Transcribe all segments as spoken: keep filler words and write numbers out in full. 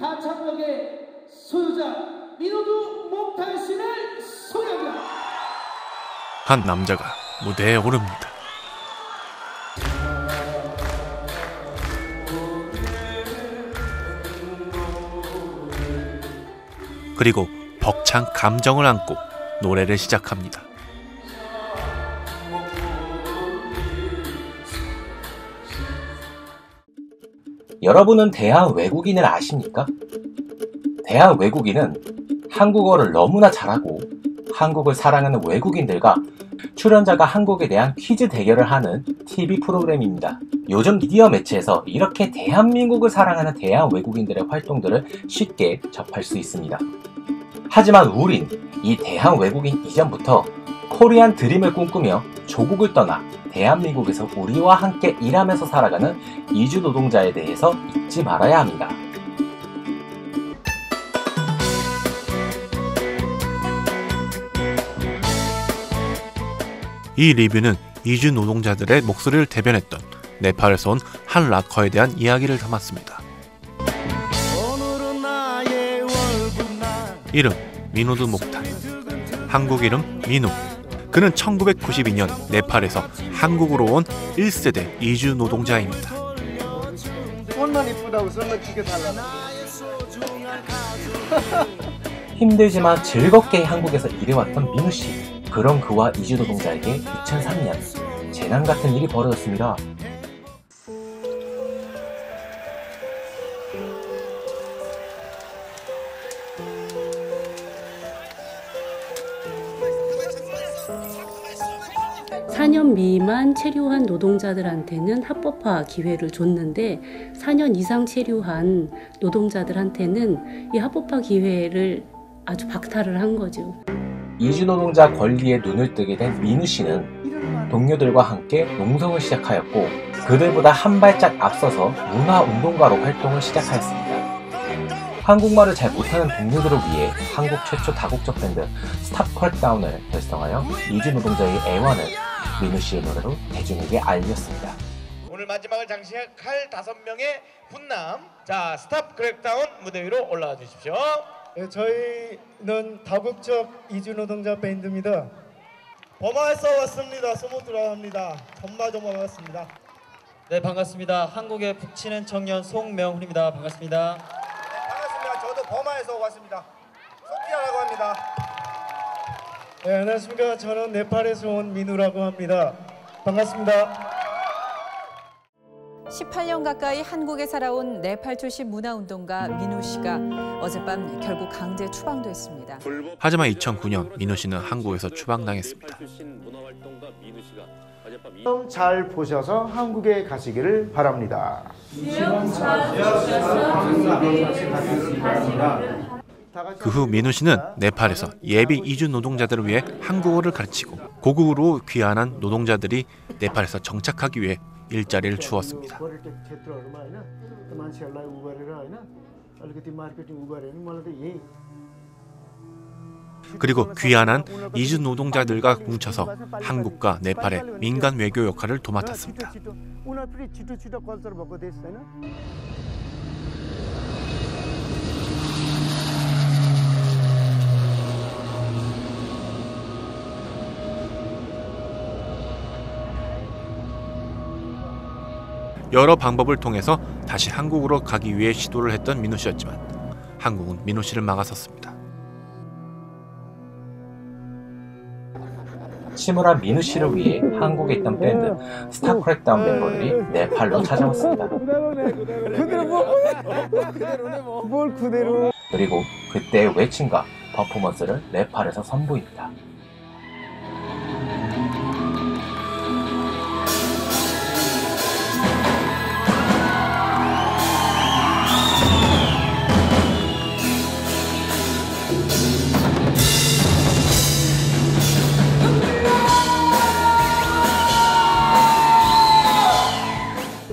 가창력의 소유자 미노드 목탄 씨를 소개합니다. 한 남자가 무대에 오릅니다. 그리고 벅찬 감정을 안고 노래를 시작합니다. 여러분은 대한외국인을 아십니까? 대한외국인은 한국어를 너무나 잘하고 한국을 사랑하는 외국인들과 출연자가 한국에 대한 퀴즈 대결을 하는 티비 프로그램입니다. 요즘 미디어 매체에서 이렇게 대한민국을 사랑하는 대한외국인들의 활동들을 쉽게 접할 수 있습니다. 하지만 우린 이 대한외국인 이전부터 코리안 드림을 꿈꾸며 조국을 떠나 대한민국에서 우리와 함께 일하면서 살아가는 이주노동자에 대해서 잊지 말아야 합니다. 이 리뷰는 이주노동자들의 목소리를 대변했던 네팔에서 온 한 락커에 대한 이야기를 담았습니다. 이름 미노드 목탄, 한국 이름 미누. 그는 천구백구십이 년 네팔에서 한국으로 온 일 세대 이주 노동자입니다. 힘들지만 즐겁게 한국에서 일해왔던 민우 씨. 그런 그와 이주 노동자에게 이천삼 년 재난 같은 일이 벌어졌습니다. 사 년 미만 체류한 노동자들한테는 합법화 기회를 줬는데 사 년 이상 체류한 노동자들한테는 이 합법화 기회를 아주 박탈을 한 거죠. 이주노동자 권리에 눈을 뜨게 된 미누 씨는 동료들과 함께 농성을 시작하였고 그들보다 한 발짝 앞서서 문화운동가로 활동을 시작하였습니다. 한국말을 잘 못하는 동료들을 위해 한국 최초 다국적 밴드 스탑 크랙다운을 결성하여 이주노동자의 애환을 미누씨의 노래로 대중에게 알렸습니다. 오늘 마지막을 장식할 다섯 명의 훈남, 자 스탑 크랙다운 무대 위로 올라와 주십시오. 네, 저희는 다국적 이주노동자 밴드입니다. 버마에서 왔습니다. 소모드라 합니다. 전마조마 왔습니다. 네, 반갑습니다. 한국의 북치는 청년 송명훈입니다. 반갑습니다. 버마에서 왔습니다. 소피아라고 합니다. 네, 안녕하십니까. 저는 네팔에서 온 미누라고 합니다. 반갑습니다. 십팔 년 가까이 한국에 살아온 네팔 출신 문화운동가 미누 씨가 어젯밤 결국 강제 추방됐습니다. 하지만 이천구 년 미누 씨는 한국에서 추방당했습니다. 시험 잘 보셔서 한국에 가시기를 바랍니다. 그 후 미누 씨는 네팔에서 예비 이주 노동자들을 위해 한국어를 가르치고 고국으로 귀환한 노동자들이 네팔에서 정착하기 위해 일자리를 주었습니다. 그리고 귀환한 이주 노동자들과 뭉쳐서 한국과 네팔의 민간 외교 역할을 도맡았습니다. 여러 방법을 통해서 다시 한국으로 가기 위해 시도를 했던 미누 씨였지만 한국은 미누 씨를 막아섰습니다. 침울한 미누 씨를 위해 한국에 있던 밴드 스탑 크랙다운 멤버들이 네팔로 찾아왔습니다. 그리고 그때의 외침과 퍼포먼스를 네팔에서 선보입니다.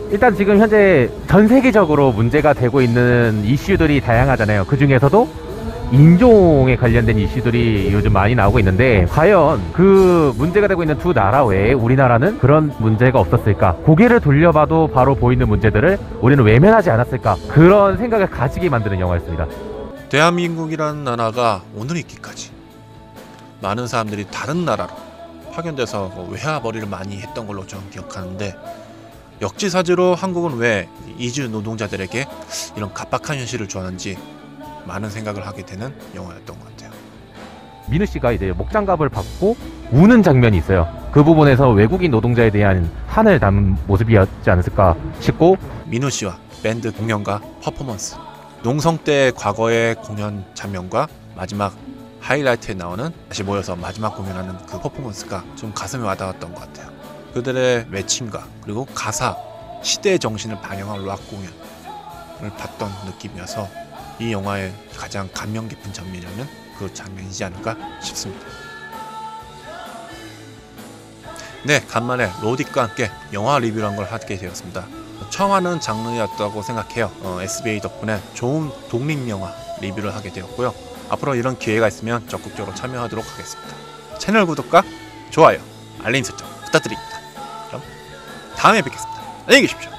일단 지금 현재 전 세계적으로 문제가 되고 있는 이슈들이 다양하잖아요. 그 중에서도 인종에 관련된 이슈들이 요즘 많이 나오고 있는데, 과연 그 문제가 되고 있는 두 나라 외에 우리나라는 그런 문제가 없었을까, 고개를 돌려봐도 바로 보이는 문제들을 우리는 외면하지 않았을까, 그런 생각을 가지게 만드는 영화였습니다. 대한민국이라는 나라가 오늘 있기까지 많은 사람들이 다른 나라로 파견돼서 외화벌이를 많이 했던 걸로 저는 기억하는데, 역지사지로 한국은 왜 이주 노동자들에게 이런 각박한 현실을 주하는지 많은 생각을 하게 되는 영화였던 것 같아요. 미누 씨가 이제 목장갑을 받고 우는 장면이 있어요. 그 부분에서 외국인 노동자에 대한 한을 담은 모습이었지 않았을까 싶고, 미누 씨와 밴드 공연과 퍼포먼스, 농성 때 과거의 공연 장면과 마지막 하이라이트에 나오는 다시 모여서 마지막 공연하는 그 퍼포먼스가 좀 가슴에 와닿았던 것 같아요. 그들의 외침과 그리고 가사, 시대의 정신을 반영한 락 공연을 봤던 느낌이어서 이 영화의 가장 감명 깊은 장면이라면 그 장면이지 않을까 싶습니다. 네, 간만에 로딕과 함께 영화 리뷰란 걸 하게 되었습니다. 처음 하는 장르였다고 생각해요. 어, 에스비에이 덕분에 좋은 독립영화 리뷰를 하게 되었고요. 앞으로 이런 기회가 있으면 적극적으로 참여하도록 하겠습니다. 채널 구독과 좋아요, 알림 설정 부탁드립니다. 그럼 다음에 뵙겠습니다. 안녕히 계십시오.